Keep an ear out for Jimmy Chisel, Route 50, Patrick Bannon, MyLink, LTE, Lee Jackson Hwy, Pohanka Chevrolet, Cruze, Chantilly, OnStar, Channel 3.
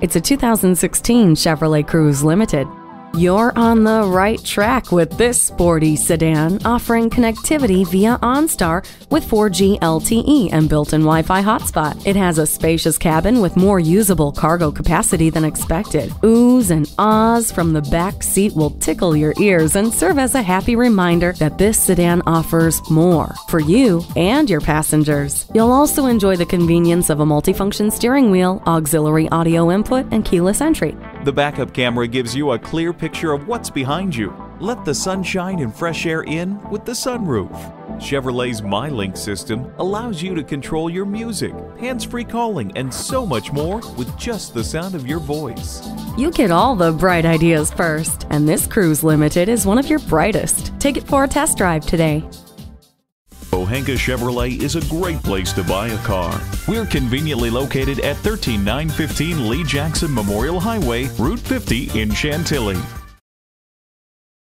It's a 2016 Chevrolet Cruze Limited. You're on the right track with this sporty sedan, offering connectivity via OnStar with 4G LTE and built-in Wi-Fi hotspot. It has a spacious cabin with more usable cargo capacity than expected. Oohs and ahs from the back seat will tickle your ears and serve as a happy reminder that this sedan offers more for you and your passengers. You'll also enjoy the convenience of a multifunction steering wheel, auxiliary audio input, and keyless entry. The backup camera gives you a clear picture of what's behind you. Let the sunshine and fresh air in with the sunroof. Chevrolet's MyLink system allows you to control your music, hands-free calling, and so much more with just the sound of your voice. You get all the bright ideas first, and this Cruze Limited is one of your brightest. Take it for a test drive today. Pohanka Chevrolet is a great place to buy a car. We're conveniently located at 13915 Lee Jackson Memorial Highway, Route 50 in Chantilly.